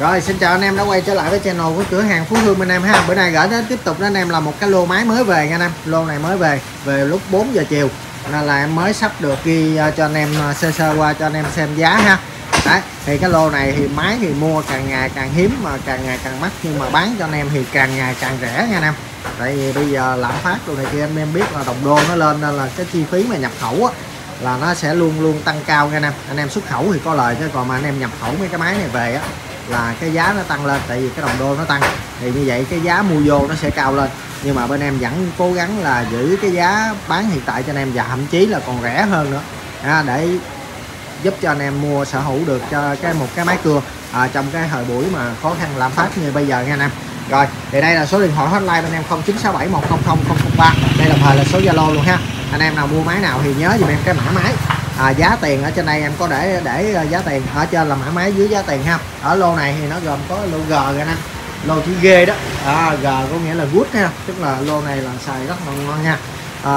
Rồi xin chào anh em đã quay trở lại với channel của cửa hàng Phú Hương bên em ha. Bữa nay gửi đến tiếp tục đến anh em là một cái lô máy mới về nha anh em. Lô này mới về lúc 4 giờ chiều nên là em mới sắp được ghi cho anh em sơ sơ qua cho anh em xem giá ha. Đấy, thì cái lô này thì máy thì mua càng ngày càng hiếm mà càng ngày càng mắc, nhưng mà bán cho anh em thì càng ngày càng rẻ nha anh em. Tại vì bây giờ lạm phát đồ này kia anh em biết là đồng đô nó lên nên là cái chi phí mà nhập khẩu á, là nó sẽ luôn luôn tăng cao nha anh em. Anh em xuất khẩu thì có lời chứ còn mà anh em nhập khẩu mấy cái máy này về á là cái giá nó tăng lên, tại vì cái đồng đô nó tăng thì như vậy cái giá mua vô nó sẽ cao lên. Nhưng mà bên em vẫn cố gắng là giữ cái giá bán hiện tại cho anh em và thậm chí là còn rẻ hơn nữa để giúp cho anh em mua sở hữu được cho một cái máy cưa trong cái thời buổi mà khó khăn lạm phát như bây giờ nha anh em. Rồi thì đây là số điện thoại hotline bên em 0967100003, đây đồng thời là số Zalo luôn ha. Anh em nào mua máy nào thì nhớ giùm em cái mã máy, giá tiền ở trên đây em có để giá tiền ở trên là mã máy, dưới giá tiền ha. Ở lô này thì nó gồm có lô G rồi nè, lô chữ G đó, G có nghĩa là good ha, tức là lô này là xài rất là ngon nha.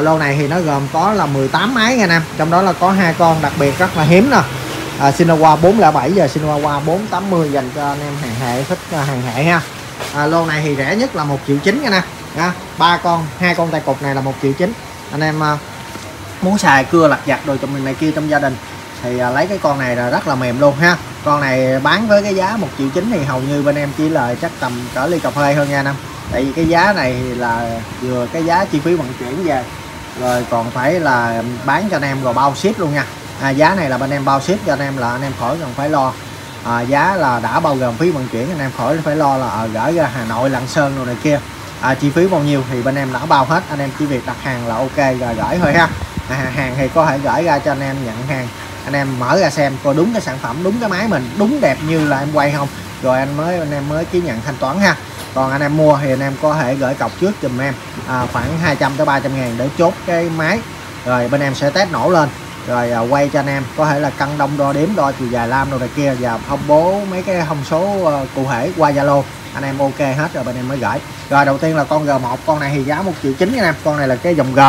Lô này thì nó gồm có là 18 máy nha anh em, trong đó là có 2 con đặc biệt rất là hiếm nè, Sinowa 407 và Sinowa 480 dành cho anh em hàng hệ thích hàng hệ ha. Lô này thì rẻ nhất là 1,9 triệu nha anh em, 3 con, 2 con tay cục này là 1,9 triệu. Anh em muốn xài cưa lặt vặt đồ cho mình này kia trong gia đình thì lấy cái con này là rất là mềm luôn ha. Con này bán với cái giá 1,9 triệu thì hầu như bên em chỉ lời chắc tầm cỡ ly cà phê hơn nha anh em. Tại vì cái giá này là vừa cái giá chi phí vận chuyển về rồi còn phải là bán cho anh em rồi bao ship luôn nha. Giá này là bên em bao ship cho anh em, là anh em khỏi cần phải lo giá là đã bao gồm phí vận chuyển, anh em khỏi phải lo là gửi ra Hà Nội, Lạng Sơn rồi này kia. Chi phí bao nhiêu thì bên em đã bao hết, anh em chỉ việc đặt hàng là ok rồi gửi thôi ha. Hàng thì có thể gửi ra cho anh em nhận hàng, anh em mở ra xem coi đúng cái sản phẩm, đúng cái máy mình, đúng đẹp như là em quay không, rồi anh em mới ký nhận thanh toán ha. Còn anh em mua thì anh em có thể gửi cọc trước giùm em khoảng 200 tới 300 ngàn để chốt cái máy, rồi bên em sẽ test nổ lên rồi quay cho anh em, có thể là cân đông đo đếm, đo chiều dài lam đồ này kia và thông bố mấy cái thông số cụ thể qua Zalo, anh em ok hết rồi bên em mới gửi. Rồi đầu tiên là con G1, con này thì giá 1,9 triệu anh em. Con này là cái dòng G,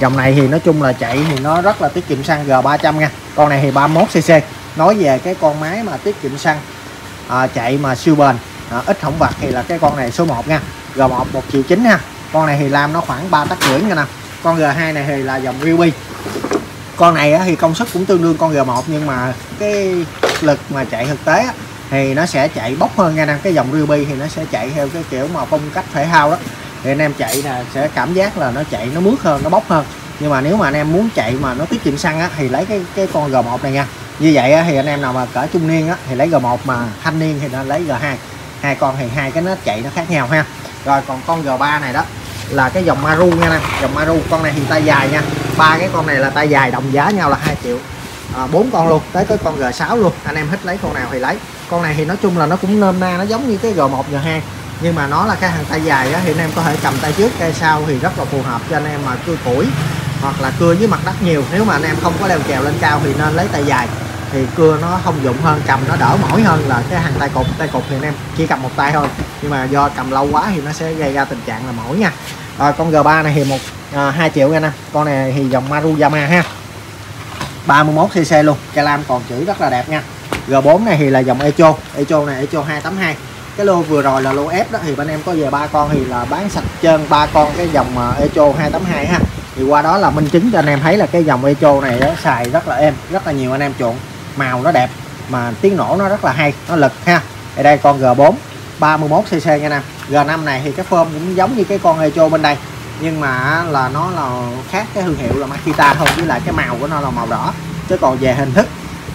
dòng này thì nói chung là chạy thì nó rất là tiết kiệm xăng, G300 nha. Con này thì 31cc, nói về cái con máy mà tiết kiệm xăng chạy mà siêu bền, ít hỏng vặt thì là cái con này số 1 nha. G1 1,9 triệu ha. Con này thì làm nó khoảng 3,5 tấc nha nè. Con G2 này thì là dòng Ruby, con này thì công suất cũng tương đương con G1 nhưng mà cái lực mà chạy thực tế thì nó sẽ chạy bốc hơn nha anh em. Cái dòng Ruby thì nó sẽ chạy theo cái kiểu mà phong cách thể thao đó, thì anh em chạy là sẽ cảm giác là nó chạy nó mướt hơn, nó bốc hơn. Nhưng mà nếu mà anh em muốn chạy mà nó tiết kiệm xăng thì lấy cái con G1 này nha. Như vậy thì anh em nào mà cỡ trung niên thì lấy G1, mà thanh niên thì nên lấy G2. Hai con thì hai cái nó chạy nó khác nhau ha. Rồi còn con G3 này đó là cái dòng Maru nha anh em, dòng Maru. Con này thì tay dài nha, ba cái con này là tay dài, đồng giá nhau là 2 triệu, 4 con luôn, tới cái con G6 luôn. Anh em thích lấy con nào thì lấy. Con này thì nói chung là nó cũng nôm na, nó giống như cái G1 G2 nhưng mà nó là cái hàng tay dài thì anh em có thể cầm tay trước tay sau thì rất là phù hợp cho anh em mà cưa củi hoặc là cưa với mặt đất nhiều. Nếu mà anh em không có leo trèo lên cao thì nên lấy tay dài thì cưa nó thông dụng hơn, cầm nó đỡ mỏi hơn là cái hàng tay cục. Tay cục thì anh em chỉ cầm một tay thôi nhưng mà do cầm lâu quá thì nó sẽ gây ra tình trạng là mỏi nha. Rồi con G3 này thì 2 triệu nha anh em. Con này thì dòng Maruyama ha, 31cc luôn, cái lam còn chữ rất là đẹp nha. G4 này thì là dòng ECHO này, ECHO 282. Cái lô vừa rồi là lô F đó thì bên em có về 3 con thì là bán sạch trơn 3 con cái dòng ECHO 282 ha. Thì qua đó là minh chứng cho anh em thấy là cái dòng ECHO này đó, xài rất là êm, rất là nhiều anh em chuộng, màu nó đẹp mà tiếng nổ nó rất là hay, nó lực ha. Thì đây con G4 31cc nha anh em. G5 này thì cái form cũng giống như cái con ECHO bên đây nhưng mà là nó là khác cái thương hiệu là Makita thôi, với lại cái màu của nó là màu đỏ. Chứ còn về hình thức,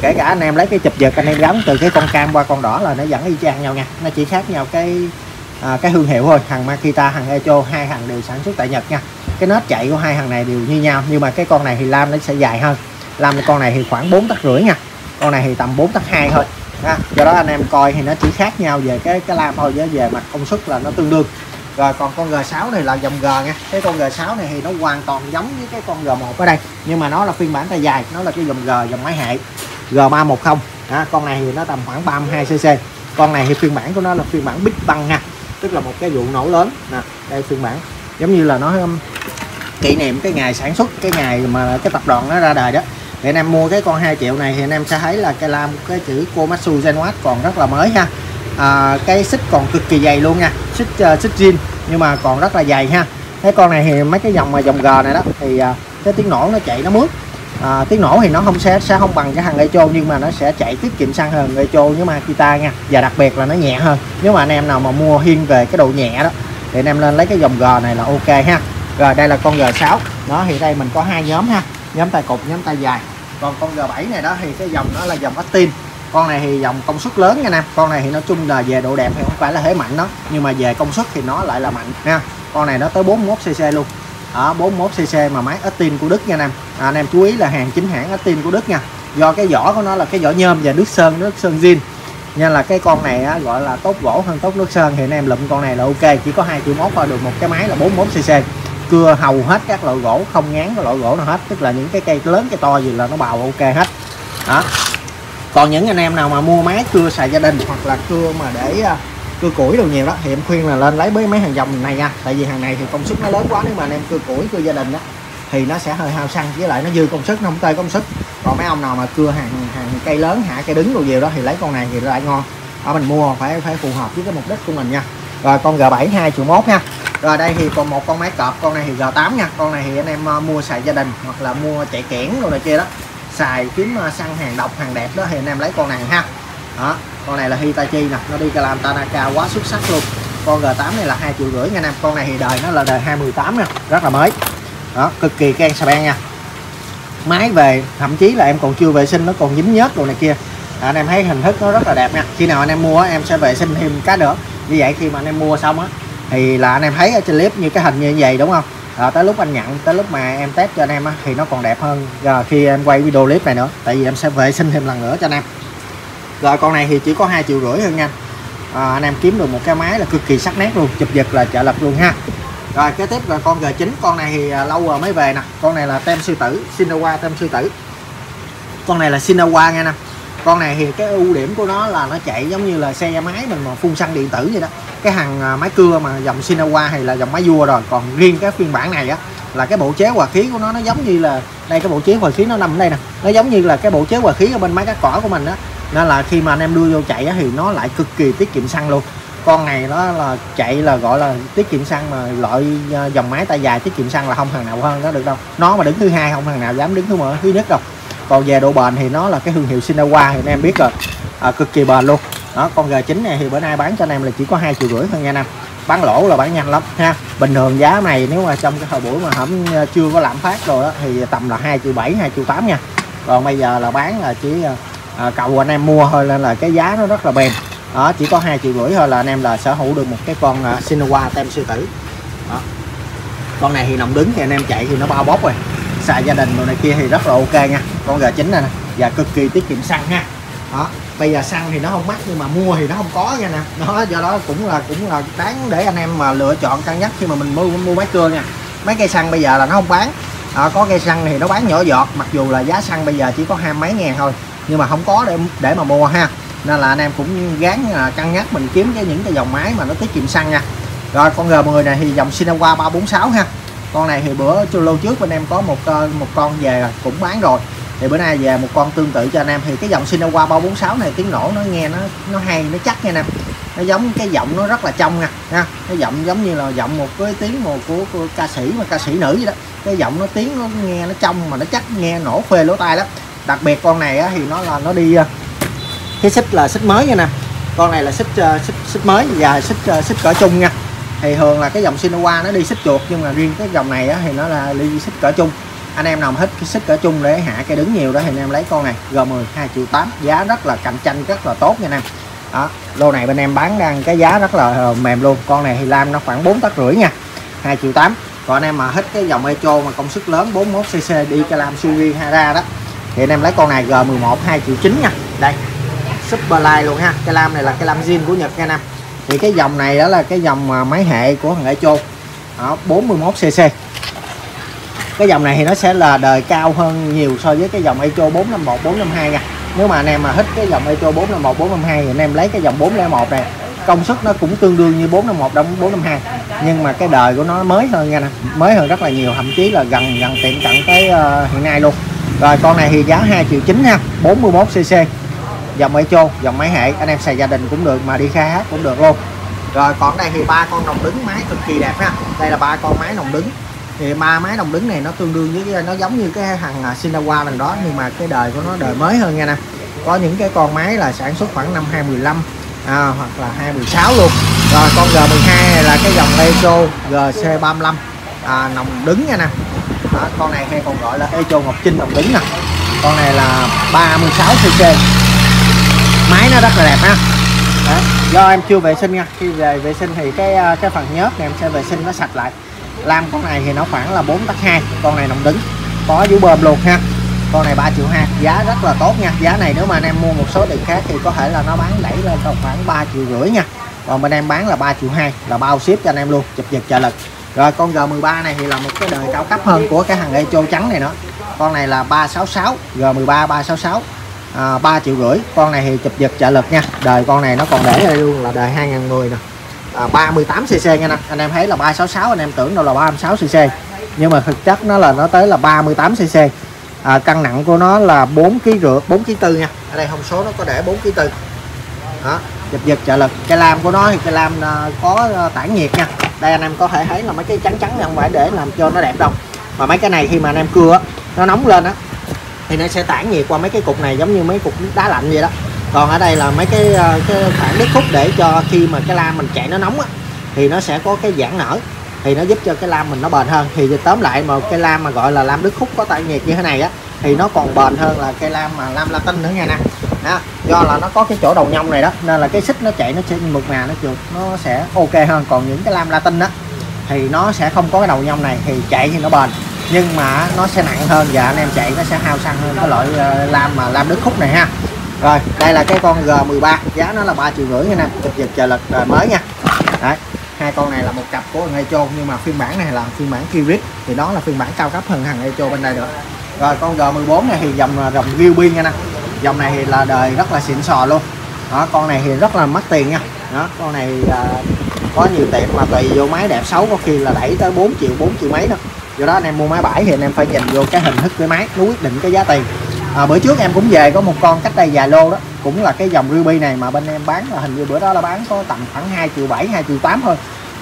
kể cả anh em lấy cái chụp giật, anh em gắn từ cái con cam qua con đỏ là nó vẫn y chang nhau nha. Nó chỉ khác nhau cái thương hiệu thôi. Thằng Makita, thằng ECHO, hai thằng đều sản xuất tại Nhật nha. Cái nết chạy của hai thằng này đều như nhau nhưng mà cái con này thì lam nó sẽ dài hơn. Lam con này thì khoảng 4,5 tấc nha. Con này thì tầm 4,2 tấc thôi. Do đó anh em coi thì nó chỉ khác nhau về cái lam thôi, với về mặt công suất là nó tương đương. Rồi còn con G6 này là dòng G nha. Cái con G6 này thì nó hoàn toàn giống với cái con G1 ở đây nhưng mà nó là phiên bản tay dài, nó là cái dòng G, dòng máy hệ. G310 đó, con này thì nó tầm khoảng 32cc. Con này thì phiên bản của nó là phiên bản Big Bang nha, tức là một cái vụ nổ lớn nè. Đây phiên bản giống như là nó kỷ niệm cái ngày sản xuất, cái ngày mà cái tập đoàn nó ra đời đó. Để anh em mua cái con 2 triệu này thì anh em sẽ thấy là cái lam cái chữ Komatsu Zenwatt còn rất là mới ha. Cái xích còn cực kỳ dày luôn nha, xích zin nhưng mà còn rất là dày ha. Cái con này thì mấy cái dòng mà dòng G này đó thì cái tiếng nổ nó chạy nó mướt. Tiếng nổ thì nó không sẽ không bằng cái hàng ECHO nhưng mà nó sẽ chạy tiết kiệm sang hơn ECHO với Makita nha, và đặc biệt là nó nhẹ hơn. Nếu mà anh em nào mà mua thiên về cái độ nhẹ đó thì anh em lên lấy cái dòng G này là ok ha. Rồi đây là con G6 đó, thì đây mình có hai nhóm ha, nhóm tay cục, nhóm tay dài. Còn con G7 này đó thì cái dòng nó là dòng Actin. Con này thì dòng công suất lớn nha nè. Con này thì nói chung là về độ đẹp thì không phải là thế mạnh đó, nhưng mà về công suất thì nó lại là mạnh nha. Con này nó tới 41cc luôn. Ở 41cc mà máy Actin của Đức nha anh em. Anh em chú ý là hàng chính hãng Actin của Đức nha. Do cái vỏ của nó là cái vỏ nhôm và nước sơn zin, nên là cái con này á, gọi là tốt gỗ hơn tốt nước sơn, thì anh em lụm con này là ok. Chỉ có 2,1 thôi được một cái máy là 44cc. Cưa hầu hết các loại gỗ, không ngán cái loại gỗ nào hết, tức là những cái cây lớn cái to gì là nó bào ok hết đó. Còn những anh em nào mà mua máy cưa xài gia đình hoặc là cưa mà để cưa củi đồ nhiều đó thì em khuyên là lên lấy mấy hàng dòng này nha, tại vì hàng này thì công suất nó lớn quá, nếu mà anh em cưa củi cưa gia đình đó thì nó sẽ hơi hao xăng, với lại nó dư công suất, nó không tơi công suất. Còn mấy ông nào mà cưa hàng cây lớn, hạ cây đứng đồ nhiều đó thì lấy con này thì lại ngon. Ở mình mua phải phù hợp với cái mục đích của mình nha. Rồi con G7 2,1 nha. Rồi đây thì còn một con máy cọp, con này thì G8 nha. Con này thì anh em mua xài gia đình hoặc là mua chạy kiển đồ này kia đó, xài kiếm xăng hàng độc hàng đẹp đó thì anh em lấy con này ha. Đó, con này là Hitachi nè, nó đi làm Tanaka quá xuất sắc luôn. Con G8 này là 2,5 triệu nha anh em. Con này thì đời nó là đời 2018 nè, rất là mới. Đó, cực kỳ keng xà beng nha. Máy về thậm chí là em còn chưa vệ sinh, nó còn dính nhớt đồ này kia. Anh em thấy hình thức nó rất là đẹp nha. Khi nào anh em mua em sẽ vệ sinh thêm cái nữa. Như vậy khi mà anh em mua xong á thì là anh em thấy ở trên clip như cái hình như vậy đúng không? Tới lúc anh nhận, tới lúc mà em test cho anh em á, thì nó còn đẹp hơn khi em quay video clip này nữa, tại vì em sẽ vệ sinh thêm lần nữa cho anh em. Rồi con này thì chỉ có 2,5 triệu thôi nha. Anh em kiếm được một cái máy là cực kỳ sắc nét luôn, chụp giật là trợ lực luôn ha. Rồi kế tiếp là con G9, con này thì lâu rồi mới về nè. Con này là tem sư tử, Sinowa tem sư tử. Con này là Sinowa nha anh em. Con này thì cái ưu điểm của nó là nó chạy giống như là xe máy mình mà phun xăng điện tử vậy đó. Cái hàng máy cưa mà dòng Sinowa hay là dòng máy vua rồi, còn riêng cái phiên bản này á là cái bộ chế hòa khí của nó giống như là đây, cái bộ chế hòa khí nó nằm ở đây nè, nó giống như là cái bộ chế hòa khí ở bên máy cắt cỏ của mình đó, nên là khi mà anh em đưa vô chạy á, thì nó lại cực kỳ tiết kiệm xăng luôn. Con này nó là chạy là gọi là tiết kiệm xăng, mà loại dòng máy tay dài tiết kiệm xăng là không hàng nào hơn đó được đâu. Nó mà đứng thứ hai không hàng nào dám đứng thứ nhất đâu. Còn về độ bền thì nó là cái thương hiệu Sinowa thì anh em biết rồi, cực kỳ bền luôn. Đó, con G9 này thì bữa nay bán cho anh em là chỉ có 2,5 triệu thôi nha anh em. Bán lỗ là bán nhanh lắm ha. Bình thường giá này nếu mà trong cái thời buổi mà không chưa có lạm phát rồi đó thì tầm là 2,7 triệu, 2,8 triệu nha. Còn bây giờ là bán là chỉ cầu anh em mua thôi, nên là cái giá nó rất là bền. Đó, chỉ có 2,5 triệu thôi là anh em là sở hữu được một cái con Sinowa tem sư tử. Đó. Con này thì nằm đứng thì anh em chạy thì nó bao bóp rồi. Xài gia đình đồ này kia thì rất là ok nha. Con G9 này nè và cực kỳ tiết kiệm xăng ha. Đó, bây giờ xăng thì nó không mắc nhưng mà mua thì nó không có nha nè. Đó, do đó cũng là đáng để anh em mà lựa chọn cân nhắc khi mà mình mua máy cưa nha. Mấy cây xăng bây giờ là nó không bán. Có cây xăng thì nó bán nhỏ giọt, mặc dù là giá xăng bây giờ chỉ có 20 mấy ngàn thôi, nhưng mà không có để mà mua ha. Nên là anh em cũng gán cân nhắc mình kiếm những cái dòng máy mà nó tiết kiệm xăng nha. Rồi con G10 này thì dòng Sinowa 346 ha. Con này thì bữa lâu trước bên em có một con về rồi, cũng bán rồi. Thì bữa nay về một con tương tự cho anh em. Thì cái dòng Sinowa 346 này tiếng nổ nó nghe nó hay, nó chắc nha anh em. Nó giống cái giọng nó rất là trong nha. Cái giọng giống như là giọng một cái tiếng của ca sĩ mà ca sĩ nữ vậy đó. Cái giọng nó tiếng nó nghe nó trong mà nó chắc, nghe nổ phê lỗ tai lắm. Đặc biệt con này á, thì nó đi cái xích là xích mới nha nè. Con này là xích mới và xích cỡ chung nha. Thì thường là cái dòng Sinowa nó đi xích chuột, nhưng mà riêng cái dòng này á, thì nó là đi xích cỡ chung. Anh em nào mà thích cái xích cỡ chung để hạ cây đứng nhiều đó thì anh em lấy con này G10 2,8 triệu, giá rất là cạnh tranh, rất là tốt nha anh em. Đó, lô này bên em bán đang cái giá rất là mềm luôn. Con này thì lam nó khoảng 4,5 tấc nha, 2,8 triệu. Còn anh em mà thích cái dòng ECHO mà công suất lớn 41cc đi cái lam Suri Hara đó thì anh em lấy con này G11 2,9 triệu nha. Đây, super light luôn ha. Cái lam này là cái lam zin của Nhật nha anh em. Thì cái dòng này đó là cái dòng máy hệ của thằng ECHO 41cc. Cái dòng này thì nó sẽ là đời cao hơn nhiều so với cái dòng ECHO 451, 452 nha. Nếu mà anh em mà thích cái dòng ECHO 451, 452 thì anh em lấy cái dòng 401 này. Công suất nó cũng tương đương như 451, 452, nhưng mà cái đời của nó mới hơn nha nè. Mới hơn rất là nhiều, thậm chí là gần tiệm cận tới hiện nay luôn. Rồi con này thì giá 2,9 triệu ha, 41cc. dòng echo, dòng máy hệ anh em xài gia đình cũng được mà đi khai hát cũng được luôn. Rồi còn đây thì ba con nòng đứng máy cực kỳ đẹp ha. Đây là ba con máy nòng đứng. Thì ba máy nòng đứng này nó tương đương với, nó giống như cái thằng Sinowa lần đó, nhưng mà cái đời của nó đời mới hơn nha nè. Có những cái con máy là sản xuất khoảng năm 2015 hoặc là 2016 luôn. Rồi con G12 này là cái dòng echo GC35 nòng đứng nha nè. Con này hay còn gọi là echo Ngọc Trinh nòng đứng nè. Con này là 36cc. Máy nó rất là đẹp ha. Đấy, do em chưa vệ sinh nha. Khi về vệ sinh thì cái phần nhớt này em sẽ vệ sinh nó sạch lại. Lam con này thì nó khoảng là 4,2 tấc. Con này nòng đứng, có dưới bơm luôn ha. Con này 3,2 triệu, giá rất là tốt nha. Giá này nếu mà anh em mua một số tiệm khác thì có thể là nó bán đẩy lên khoảng 3,5 triệu nha. Còn bên em bán là 3,2 triệu, là bao ship cho anh em luôn, chụp giật trợ lực. Rồi con G13 này thì là một cái đời cao cấp hơn của cái thằng echo trắng này nữa. Con này là 366, G13 366, 3,5 triệu. Con này thì chụp giật trợ lực nha. Đời con này nó còn để đây luôn, là đời 2010 nè, 38cc nha nè. Anh em thấy là 366 anh em tưởng đâu là 36cc, nhưng mà thực chất nó là nó tới là 38cc. Cân nặng của nó là 4,5 kg, 4,4 kg nha. Ở đây thông số nó có để 4,4 kg. Đó, chụp giật trợ lực. Cái lam của nó thì cái lam có tản nhiệt nha. Đây anh em có thể thấy là mấy cái trắng trắng không phải để làm cho nó đẹp đâu, mà mấy cái này khi mà anh em cưa nó nóng lên á thì nó sẽ tản nhiệt qua mấy cái cục này, giống như mấy cục đá lạnh vậy đó. Còn ở đây là mấy cái khoảng nước hút để cho khi mà cái lam mình chạy nó nóng á thì nó sẽ có cái giãn nở, thì nó giúp cho cái lam mình nó bền hơn. Thì tóm lại mà cái lam mà gọi là lam Đức Húc có tản nhiệt như thế này á thì nó còn bền hơn là cái lam mà lam Latin nữa nha nè. Đó, do là nó có cái chỗ đầu nhông này đó nên là cái xích nó chạy nó sẽ mượt mà, nó sẽ ok hơn. Còn những cái lam Latin đó thì nó sẽ không có cái đầu nhông này, thì chạy thì nó bền nhưng mà nó sẽ nặng hơn và anh em chạy nó sẽ hao xăng hơn cái loại lam mà lam Đức Húc này ha. Rồi đây là cái con G13, giá nó là 3,5 triệu nha nè, chụp giật trợ lực mới nha. Đấy, hai con này là một cặp của thằng echo, nhưng mà phiên bản này là phiên bản Kirit thì đó là phiên bản cao cấp hơn thằng echo bên đây nữa. Rồi con G14 này thì dòng Ruby nha nè. Dòng này thì là đời rất là xịn sò luôn. Đó, con này thì rất là mắc tiền nha. Đó, con này có nhiều tiệm mà tùy vô máy đẹp xấu có khi là đẩy tới 4 triệu, 4 triệu mấy đó. Do đó anh em mua máy bãi thì anh em phải nhìn vô cái hình thức của máy, nó quyết định cái giá tiền. Bữa trước em cũng về có một con cách đây vài lô đó, cũng là cái dòng Ruby này mà bên em bán là hình như bữa đó là bán có tầm khoảng 2,7 triệu, 2,8 triệu thôi,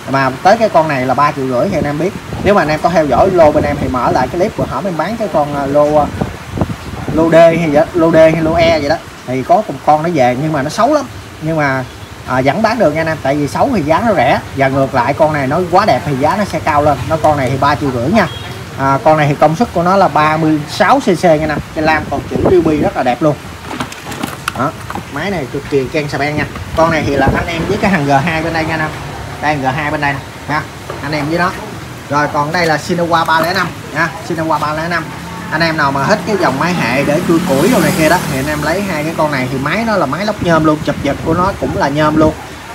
mà tới cái con này là 3,5 triệu thì anh em biết. Nếu mà anh em có theo dõi lô bên em thì mở lại cái clip của hỏm em bán cái con lô D hay vậy, lô D hay lô E vậy đó, thì có một con nó về nhưng mà nó xấu lắm, nhưng mà vẫn bán được nha anh em, tại vì xấu thì giá nó rẻ, và ngược lại con này nó quá đẹp thì giá nó sẽ cao lên. Nó con này thì 3,5 triệu nha. Con này thì công suất của nó là 36cc nha nè. Cái lam còn chữ Ruby rất là đẹp luôn. Đó, máy này cực kỳ keng sà beng nha. Con này thì là anh em với cái thằng G2 bên đây nha nè. Đây G2 bên đây nè ha, anh em với nó. Rồi còn đây là Sinowa 305 nha, Sinowa 305. Anh em nào mà hết cái dòng máy hệ để cưa củi đồ này kia đó thì anh em lấy hai cái con này, thì máy nó là máy lóc nhôm luôn, chụp giật của nó cũng là nhôm luôn.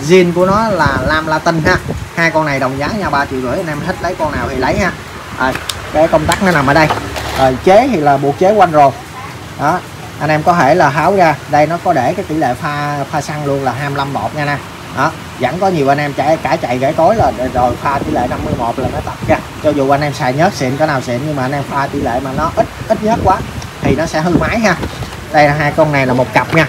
Zin của nó là lam Latin ha. Hai con này đồng giá nha, 3,5 triệu, anh em thích lấy con nào thì lấy ha. Rồi, cái công tắc nó nằm ở đây. Rồi chế thì là buộc chế quanh rồi. Đó, anh em có thể là tháo ra. Đây nó có để cái tỷ lệ pha xăng luôn là 25:1 nha nè. Đó, vẫn có nhiều anh em chạy gãy tối là rồi pha tỷ lệ 51 là nó tập ra. Cho dù anh em xài nhớt xịn cỡ nào xịn nhưng mà anh em pha tỷ lệ mà nó ít nhớt quá thì nó sẽ hư máy ha. Đây là hai con này là một cặp nha.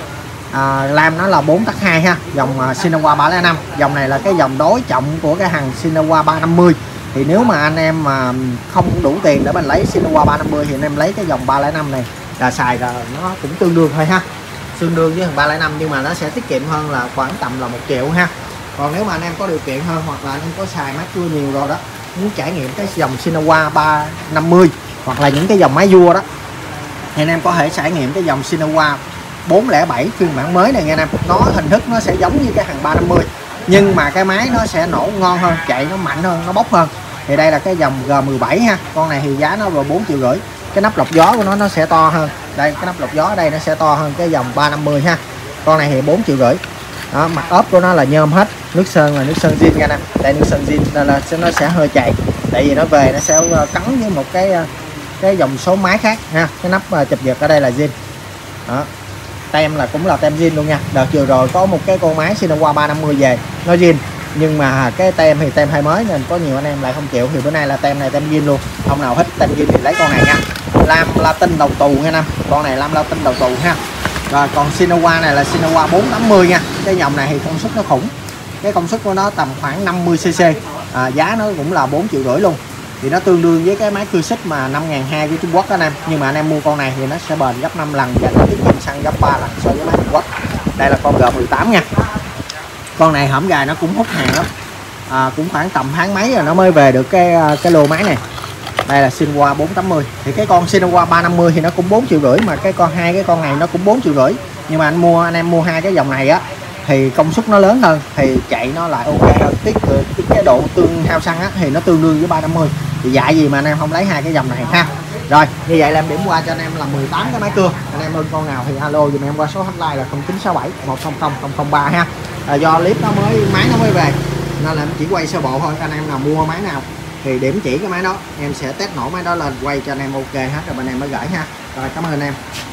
Lam nó là 4,2 ha, dòng Sinowa 305. Dòng này là cái dòng đối trọng của cái hàng Sinowa 350. Thì nếu mà anh em mà không đủ tiền để mình lấy Sinowa 350 thì anh em lấy cái dòng 305 này là xài, là nó cũng tương đương thôi ha, tương đương với thằng 305 nhưng mà nó sẽ tiết kiệm hơn là khoảng tầm là 1 triệu ha. Còn nếu mà anh em có điều kiện hơn hoặc là anh em có xài máy cưa nhiều rồi đó, muốn trải nghiệm cái dòng Sinowa 350 hoặc là những cái dòng máy vua đó thì anh em có thể trải nghiệm cái dòng Sinowa 407 phiên bản mới này nha anh em. Nó hình thức nó sẽ giống như cái hàng 350 nhưng mà cái máy nó sẽ nổ ngon hơn, chạy nó mạnh hơn, nó bốc hơn. Thì đây là cái dòng G17 ha. Con này thì giá nó rồi 4,5 triệu. Cái nắp lọc gió của nó sẽ to hơn. Đây cái nắp lọc gió ở đây nó sẽ to hơn cái dòng 350 ha. Con này thì 4,5 triệu. Đó, mặt ốp của nó là nhôm hết, nước sơn là nước sơn zin nha nè. Đây nước sơn zin là nó sẽ hơi chạy, tại vì nó về nó sẽ cắn với một cái dòng số máy khác ha. Cái nắp chụp giật ở đây là zin. Đó, tem là cũng là tem zin luôn nha. Đợt vừa rồi có một cái con máy Sinowa 350 về nó zin nhưng mà cái tem thì tem hay mới nên có nhiều anh em lại không chịu, thì bữa nay là tem này tem zin luôn. Ông nào thích tem zin thì lấy con này nha. Lam Latin đầu tù nha anh em. Con này lam Latin đầu tù ha. Rồi còn Sinowa này là Sinowa 480 nha. Cái dòng này thì công suất nó khủng. Cái công suất của nó tầm khoảng 50cc, giá nó cũng là 4,5 triệu luôn. Thì nó tương đương với cái máy cưa xích mà 5.200 của Trung Quốc đó anh em. Nhưng mà anh em mua con này thì nó sẽ bền gấp 5 lần và nó tiết kiệm xăng gấp 3 lần so với máy Trung Quốc. Đây là con G18 nha. Con này hõm gà nó cũng hút hàng lắm, cũng khoảng tầm tháng mấy rồi nó mới về được cái lô máy này. Đây là Sinowa 480. Thì cái con Sinowa 350 thì nó cũng 4,5 triệu, mà cái con hai cái con này nó cũng 4,5 triệu. Nhưng mà anh em mua hai cái dòng này á thì công suất nó lớn hơn, thì chạy nó lại ok hơn, tiết cái độ tương hao xăng á thì nó tương đương với 350. Thì dạy gì mà anh em không lấy hai cái dòng này ha. Rồi, như vậy là em điểm qua cho anh em là 18 cái máy cưa. Anh em ơn con nào thì alo dùm em qua số hotline là 0967 100 003 ha. Do clip nó máy nó mới về nên là em chỉ quay sơ bộ thôi. Anh em nào mua máy nào thì điểm chỉ cái máy đó, em sẽ test nổ máy đó lên quay cho anh em ok hết rồi bên em mới gửi ha. Rồi, cảm ơn anh em.